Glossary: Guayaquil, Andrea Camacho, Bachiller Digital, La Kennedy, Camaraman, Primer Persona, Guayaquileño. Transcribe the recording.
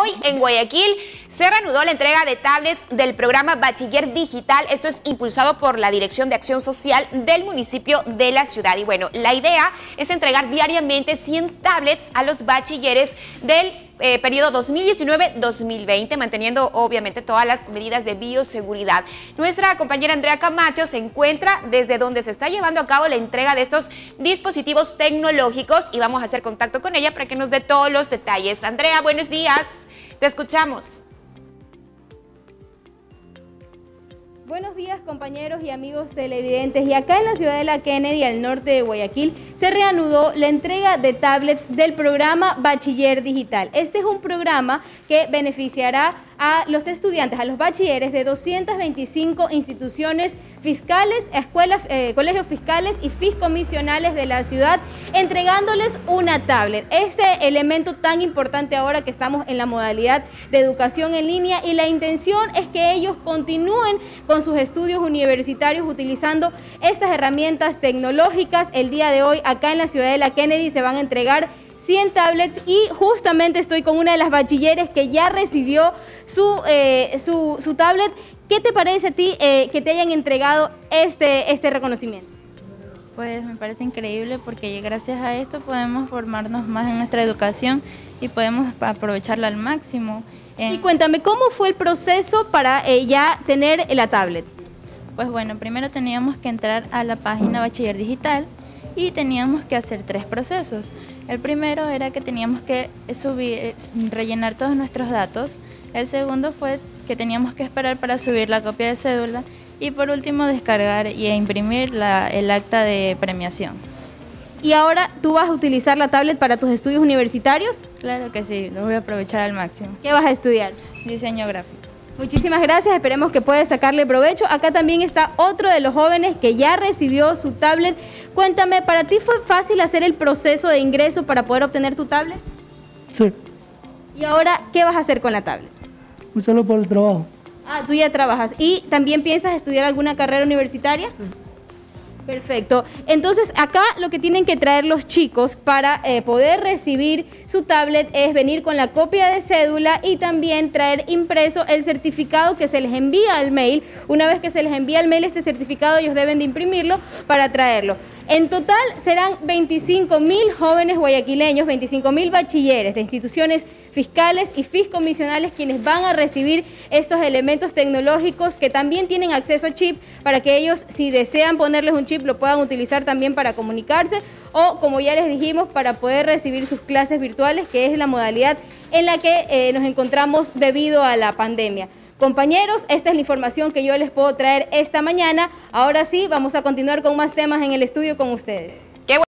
Hoy en Guayaquil se reanudó la entrega de tablets del programa Bachiller Digital. Esto es impulsado por la Dirección de Acción Social del municipio de la ciudad. Y bueno, la idea es entregar diariamente 100 tablets a los bachilleres del periodo 2019-2020, manteniendo obviamente todas las medidas de bioseguridad. Nuestra compañera Andrea Camacho se encuentra desde donde se está llevando a cabo la entrega de estos dispositivos tecnológicos y vamos a hacer contacto con ella para que nos dé todos los detalles. Andrea, buenos días, te escuchamos. Buenos días compañeros y amigos televidentes, y acá en la ciudad de La Kennedy, al norte de Guayaquil, se reanudó la entrega de tablets del programa Bachiller Digital. Este es un programa que beneficiará a los estudiantes, a los bachilleres de 225 instituciones fiscales, escuelas, colegios fiscales y fiscomisionales de la ciudad, entregándoles una tablet. Este elemento tan importante ahora que estamos en la modalidad de educación en línea, y la intención es que ellos continúen con sus estudios universitarios utilizando estas herramientas tecnológicas. El día de hoy acá en la ciudad de La Kennedy se van a entregar 100 tablets y justamente estoy con una de las bachilleres que ya recibió su tablet. ¿Qué te parece a ti que te hayan entregado este reconocimiento? Pues me parece increíble, porque gracias a esto podemos formarnos más en nuestra educación y podemos aprovecharla al máximo. Y cuéntame, ¿cómo fue el proceso para ya tener la tablet? Pues bueno, primero teníamos que entrar a la página Bachiller Digital y teníamos que hacer tres procesos. El primero era que teníamos que rellenar todos nuestros datos. El segundo fue que teníamos que esperar para subir la copia de cédula. Y por último, descargar y imprimir el acta de premiación. ¿Y ahora tú vas a utilizar la tablet para tus estudios universitarios? Claro que sí, lo voy a aprovechar al máximo. ¿Qué vas a estudiar? Diseño gráfico. Muchísimas gracias, esperemos que puedas sacarle provecho. Acá también está otro de los jóvenes que ya recibió su tablet. Cuéntame, ¿para ti fue fácil hacer el proceso de ingreso para poder obtener tu tablet? Sí. ¿Y ahora qué vas a hacer con la tablet? Solo por el trabajo. Ah, tú ya trabajas. ¿Y también piensas estudiar alguna carrera universitaria? Sí. Perfecto. Entonces, acá lo que tienen que traer los chicos para poder recibir su tablet es venir con la copia de cédula y también traer impreso el certificado que se les envía al mail. Una vez que se les envía al mail este certificado, ellos deben de imprimirlo para traerlo. En total serán 25.000 jóvenes guayaquileños, 25.000 bachilleres de instituciones fiscales y fiscomisionales quienes van a recibir estos elementos tecnológicos, que también tienen acceso a chip para que ellos, si desean ponerles un chip, lo puedan utilizar también para comunicarse o, como ya les dijimos, para poder recibir sus clases virtuales, que es la modalidad en la que nos encontramos debido a la pandemia. Compañeros, esta es la información que yo les puedo traer esta mañana. Ahora sí, vamos a continuar con más temas en el estudio con ustedes.